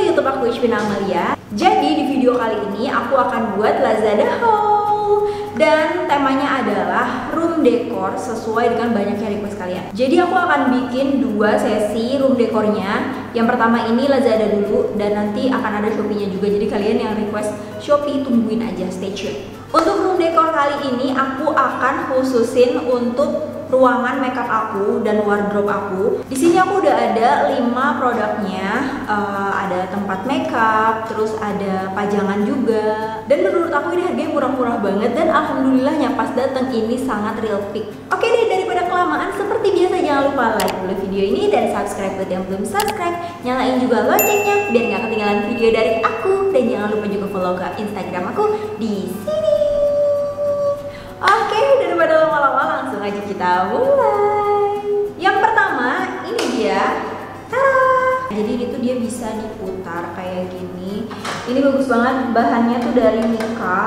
channel YouTube aku, Ijfina Amalia. Jadi di video kali ini aku akan buat Lazada haul dan temanya adalah room decor sesuai dengan banyaknya request kalian. Jadi aku akan bikin dua sesi room dekornya. Yang pertama ini Lazada dulu dan nanti akan ada Shopee-nya juga. Jadi kalian yang request Shopee tungguin aja, stay tune. Untuk room decor kali ini aku akan khususin untuk ruangan makeup aku dan wardrobe aku. Di sini aku udah ada 5 produknya, ada tempat makeup, terus ada pajangan juga. Dan menurut aku ini harganya murah-murah banget dan alhamdulillahnya pas datang ini sangat real pick. Oke deh, daripada kelamaan seperti biasa jangan lupa like dulu video ini dan subscribe buat yang belum subscribe. Nyalain juga loncengnya biar nggak ketinggalan video dari aku dan jangan lupa juga follow ke Instagram aku di sini. Oke, daripada lama-lama langsung aja kita mulai. Yang pertama, ini dia. Tada! Jadi ini tuh dia bisa diputar kayak gini. Ini bagus banget, bahannya tuh dari Mika.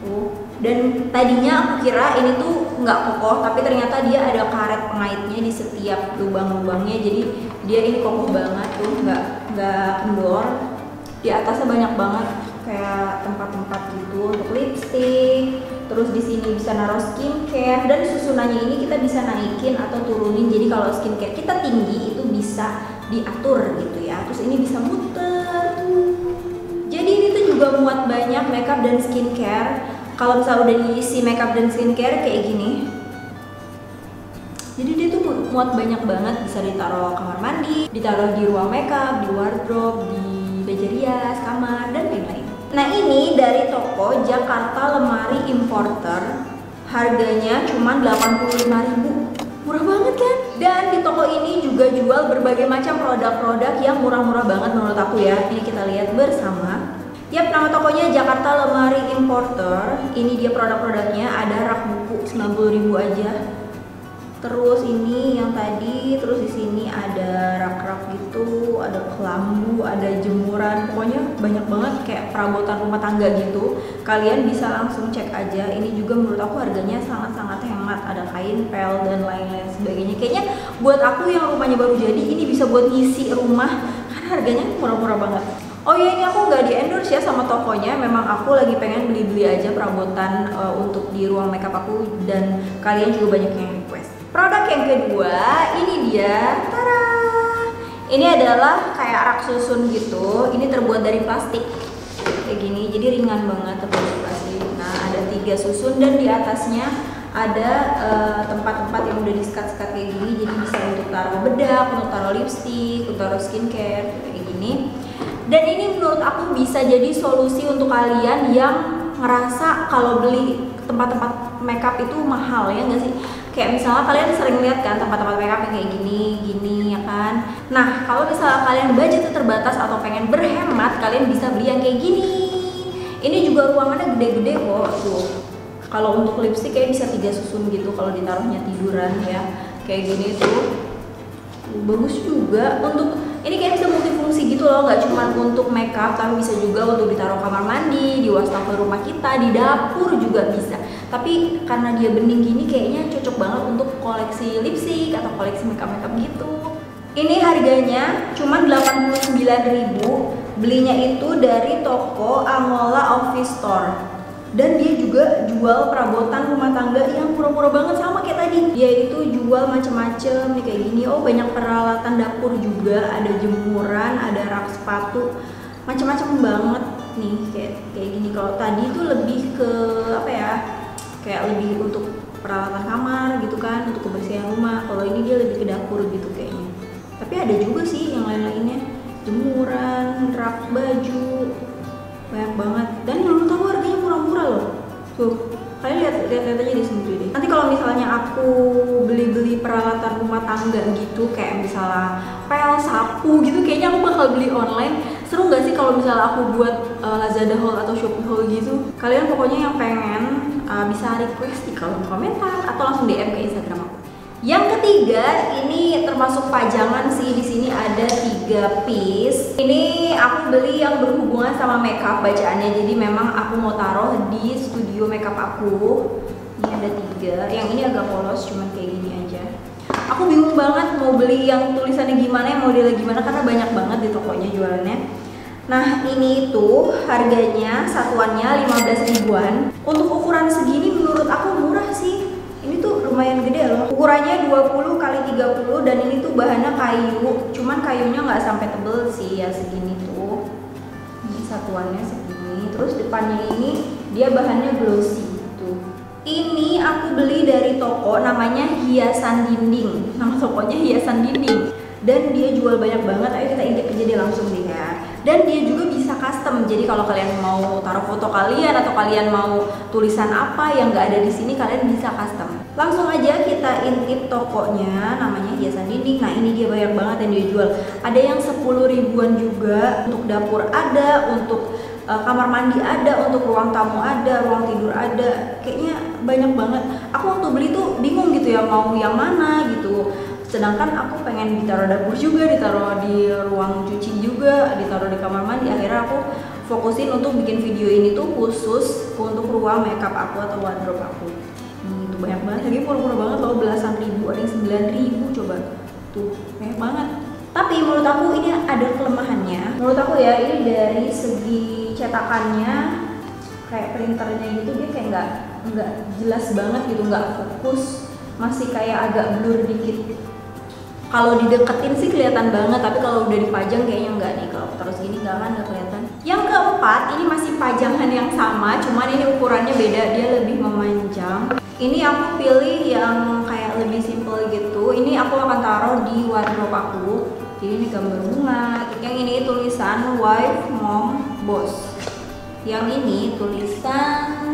Tuh. Dan tadinya aku kira ini tuh nggak kokoh, tapi ternyata dia ada karet pengaitnya di setiap lubang-lubangnya. Jadi dia ini kokoh banget tuh, nggak kendor. Di atasnya banyak banget kayak tempat-tempat gitu untuk lipstick. Terus di sini bisa naruh skincare dan susunannya ini kita bisa naikin atau turunin. Jadi kalau skincare kita tinggi itu bisa diatur gitu ya. Terus ini bisa muter. Jadi ini tuh juga muat banyak makeup dan skincare. Kalau misalnya udah diisi makeup dan skincare kayak gini. Jadi dia tuh muat banyak banget, bisa ditaruh kamar mandi, ditaruh di ruang makeup, di wardrobe, di meja rias, kamar dan lain-lain. Nah ini dari toko Jakarta Lemari Importer, harganya cuma 85.000, murah banget kan? Dan di toko ini juga jual berbagai macam produk-produk yang murah-murah banget menurut aku ya. Ini kita lihat bersama. Yap, nama tokonya Jakarta Lemari Importer. Ini dia produk-produknya, ada rak buku 90.000 aja. Terus ini yang tadi, terus di sini ada rak-rak gitu, ada kelambu, ada jemuran, pokoknya banyak banget kayak perabotan rumah tangga gitu. Kalian bisa langsung cek aja. Ini juga menurut aku harganya sangat-sangat hemat, ada kain pel dan lain-lain sebagainya. Kayaknya buat aku yang rumahnya baru jadi ini bisa buat ngisi rumah karena harganya murah-murah banget. Oh ya, ini aku nggak di-endorse ya sama tokonya. Memang aku lagi pengen beli-beli aja perabotan untuk di ruang makeup aku dan kalian juga banyak yang request. Produk yang kedua, ini dia. Tada! Ini adalah kayak rak susun gitu. Ini terbuat dari plastik kayak gini. Jadi ringan banget, terbuat dari plastik. Nah, ada 3 susun dan di atasnya ada tempat-tempat yang udah diskat-skat kayak gini. Jadi bisa untuk taruh bedak, untuk taruh lipstick, untuk taruh skincare kayak gini. Dan ini menurut aku bisa jadi solusi untuk kalian yang ngerasa kalau beli tempat-tempat makeup itu mahal ya nggak sih? Kayak misalnya kalian sering lihat kan tempat-tempat makeup yang kayak gini ya kan? Nah kalau misalnya kalian budgetnya terbatas atau pengen berhemat, kalian bisa beli yang kayak gini. Ini juga ruangannya gede-gede kok tuh. Kalau untuk lipstick kayak bisa 3 susun gitu kalau ditaruhnya tiduran ya kayak gini tuh. Bagus juga untuk ini, kayak bisa multifungsi gitu loh, nggak cuma untuk makeup tapi bisa juga untuk ditaruh kamar mandi, di wastafel rumah kita, di dapur juga bisa. Tapi karena dia bening gini kayaknya cocok banget untuk koleksi lipstick atau koleksi makeup gitu. Ini harganya cuma 89.000. Belinya itu dari toko Amola Office Store. Dan dia juga jual perabotan rumah tangga yang murah-murah banget sama kayak tadi. Dia itu jual macam-macam nih kayak gini. Oh, banyak peralatan dapur juga, ada jemuran, ada rak sepatu, macam-macam banget nih kayak gini. Kalau tadi itu lebih ke apa ya? Kayak lebih untuk peralatan kamar gitu kan, untuk kebersihan rumah. Kalau ini dia lebih ke dapur gitu kayaknya. Tapi ada juga sih yang lain-lainnya, jemuran, rak baju, banyak banget. Dan menurut aku harganya murah-murah loh. Tuh, kalian lihat aja di sini deh. Nanti kalau misalnya aku beli-beli peralatan rumah tangga gitu, kayak misalnya pel, sapu gitu, kayaknya aku bakal beli online. Seru nggak sih kalau misalnya aku buat Lazada haul atau Shopee haul gitu? Kalian pokoknya yang pengen bisa request di kolom komentar atau langsung DM ke Instagram aku. Yang ketiga, ini termasuk pajangan sih. Di sini ada 3 piece. Ini aku beli yang berhubungan sama makeup bacaannya. Jadi memang aku mau taruh di studio makeup aku. Ini ada 3. Yang ini agak polos, cuman kayak gini aja. Aku bingung banget mau beli yang tulisannya gimana, yang modelnya gimana, karena banyak banget di tokonya jualannya. Nah, ini tuh harganya satuannya 15 ribuan. Untuk ukuran segini menurut aku murah sih. Ini tuh lumayan gede loh. Ukurannya 20 kali 30, dan ini tuh bahannya kayu. Cuman kayunya nggak sampai tebel sih ya, segini tuh. Ini satuannya segini. Terus depannya ini dia bahannya glossy. Ini aku beli dari toko namanya Hiasan Dinding. Nama tokonya Hiasan Dinding. Dan dia jual banyak banget. Ayo kita intip aja deh langsung deh ya. Dan dia juga bisa custom. Jadi kalau kalian mau taruh foto kalian atau kalian mau tulisan apa yang nggak ada di sini, kalian bisa custom. Langsung aja kita intip tokonya. Namanya Hiasan Dinding. Nah, ini dia banyak banget yang dia jual. Ada yang 10 ribuan juga. Untuk dapur ada, untuk kamar mandi ada, untuk ruang tamu ada, ruang tidur ada. Kayaknya banyak banget. Aku waktu beli tuh bingung gitu ya, mau yang mana gitu. Sedangkan aku pengen ditaruh dapur juga, ditaruh di ruang cuci juga, ditaruh di kamar mandi. Akhirnya aku fokusin untuk bikin video ini tuh khusus untuk ruang makeup aku atau wardrobe aku. Itu banyak banget, lagi murah-murah banget loh, belasan ribu, ada yang 9 ribu coba. Tuh, banyak banget. Tapi menurut aku ini ada kelemahannya. Menurut aku ya, ini dari segi cetakannya kayak printernya gitu, dia kayak nggak jelas banget gitu, nggak fokus, masih kayak agak blur dikit. Kalau dideketin sih kelihatan banget, tapi kalau udah dipajang kayaknya nggak nih. Kalau terus gini nggak kelihatan. Yang keempat, ini masih pajangan yang sama, cuman ini ukurannya beda, dia lebih memanjang. Ini aku pilih yang kayak lebih simple gitu. Ini aku akan taruh di wardrobe aku. Jadi ini gambar bunga. Yang ini tulisan wife, mom, boss. Yang ini tulisan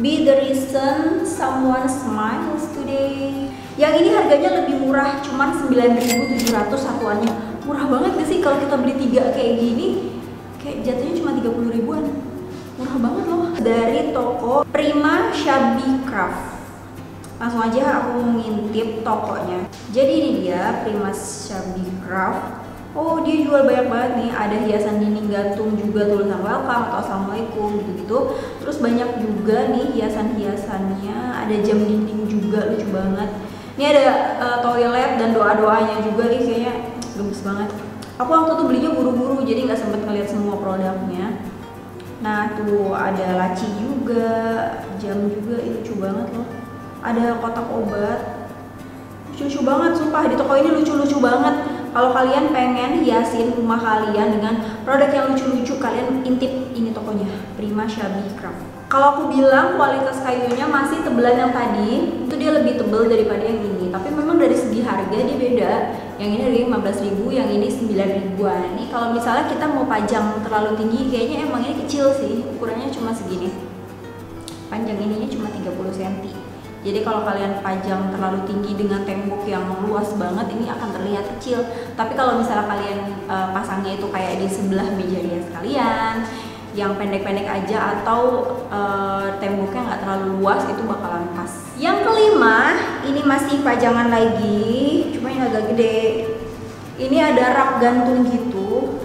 be the reason someone smiles today. Yang ini harganya lebih murah, cuman 9.700 satuannya. Murah banget gak sih? Kalau kita beli 3 kayak gini, kayak jatuhnya cuma 30 ribuan. Murah banget loh. Dari toko Prima Shabby Craft. Langsung aja aku ngintip tokonya. Jadi ini dia Prima Shabby Craft. Oh, dia jual banyak banget nih. Ada hiasan dinding gantung juga, tulisan welcome atau assalamualaikum gitu-gitu. Terus banyak juga nih hiasan-hiasannya. Ada jam dinding juga, lucu banget. Ini ada toilet dan doa-doanya juga. Ih, kayaknya gemes banget. Aku waktu itu belinya buru-buru, jadi nggak sempet ngeliat semua produknya. Nah tuh ada laci juga, jam juga, lucu banget loh. Ada kotak obat, lucu banget sumpah. Di toko ini lucu-lucu banget. Kalau kalian pengen hiasin rumah kalian dengan produk yang lucu-lucu, kalian intip ini tokonya, Prima Shabby Craft. Kalau aku bilang kualitas kayunya masih tebelan yang tadi, itu dia lebih tebel daripada yang ini. Tapi memang dari segi harga dia beda. Yang ini harganya 15 ribu, yang ini 9 ribuan. Ini kalau misalnya kita mau pajang terlalu tinggi, kayaknya emang ini kecil sih. Ukurannya cuma segini. Panjang ininya cuma 30 cm. Jadi kalau kalian pajang terlalu tinggi dengan tembok yang luas banget, ini akan terlihat kecil. Tapi kalau misalnya kalian pasangnya itu kayak di sebelah meja hias kalian, yang pendek-pendek aja atau temboknya nggak terlalu luas, itu bakalan pas. Yang kelima, ini masih pajangan lagi, cuma yang agak gede. Ini ada rak gantung gitu.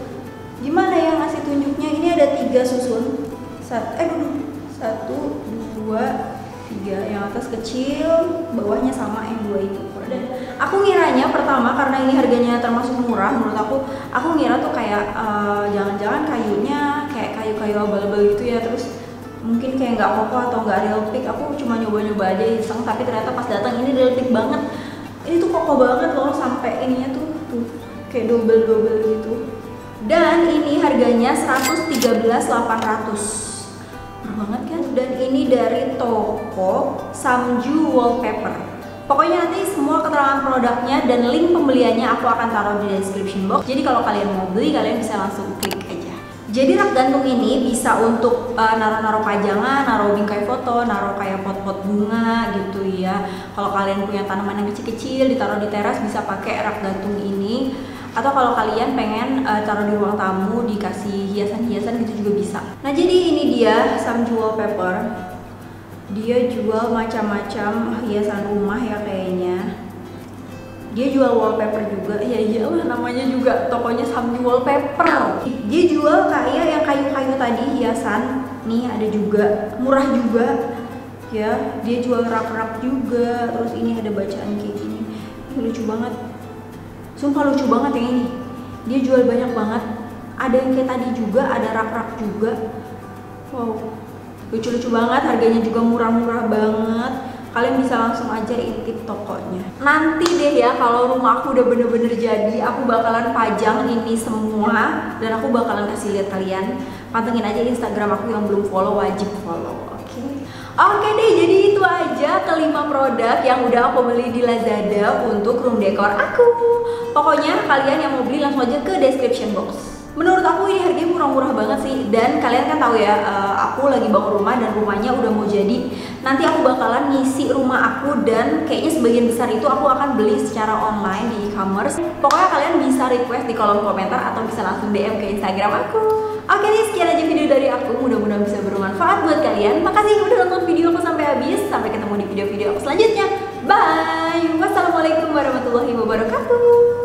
Gimana ya ngasih tunjuknya? Ini ada 3 susun. Satu, dua, 3. Yang atas kecil, bawahnya sama yang 2 itu. Dan aku ngiranya pertama, karena ini harganya termasuk murah, menurut aku ngira tuh kayak jangan-jangan kayunya kayak kayu-kayu abal-abal gitu ya, terus mungkin kayak nggak kokoh atau nggak real pick. Aku cuma nyoba-nyoba aja iseng, tapi ternyata pas datang ini real pick banget. Ini tuh kokoh banget loh, sampai ininya tuh kayak double gitu. Dan ini harganya 113.800. Banget kan? Dan ini dari toko Samju Wallpaper. Pokoknya nanti semua keterangan produknya dan link pembeliannya aku akan taruh di description box. Jadi kalau kalian mau beli, kalian bisa langsung klik aja. Jadi rak gantung ini bisa untuk naro-naro pajangan, naro bingkai foto, naro kayak pot-pot bunga gitu ya. Kalau kalian punya tanaman yang kecil-kecil, ditaruh di teras bisa pakai rak gantung ini. Atau kalau kalian pengen taruh di ruang tamu, dikasih hiasan-hiasan gitu juga bisa. Nah, jadi ini dia Samju Wallpaper. Dia jual macam-macam hiasan rumah ya kayaknya. Dia jual wallpaper juga. Ya iyalah, namanya juga tokonya Samju Wallpaper. Dia jual kayak yang kayu-kayu tadi, hiasan. Nih ada juga, murah juga ya. Dia jual rak-rak juga. Terus ini ada bacaan kayak gini. lucu banget. Sumpah lucu banget yang ini. Dia jual banyak banget. Ada yang kayak tadi juga, ada rak-rak juga. Wow, lucu-lucu banget. Harganya juga murah-murah banget. Kalian bisa langsung aja intip tokonya. Nanti deh ya, kalau rumah aku udah bener-bener jadi, aku bakalan pajang ini semua dan aku bakalan kasih lihat kalian. Pantengin aja Instagram aku, yang belum follow wajib follow. Oke deh, jadi itu aja kelima produk yang udah aku beli di Lazada untuk room decor aku. Pokoknya kalian yang mau beli langsung aja ke description box. Menurut aku ini harganya murah-murah banget sih, dan kalian kan tahu ya, aku lagi bangun rumah dan rumahnya udah mau jadi. Nanti aku bakalan ngisi rumah aku dan kayaknya sebagian besar itu aku akan beli secara online di e-commerce. Pokoknya kalian bisa request di kolom komentar atau bisa langsung DM ke Instagram aku. Oke deh, sekian aja video dari aku, mudah-mudahan bisa bermanfaat buat kalian. Makasih udah nonton video aku sampai habis, sampai ketemu di video-video aku selanjutnya. Bye! Wassalamualaikum warahmatullahi wabarakatuh.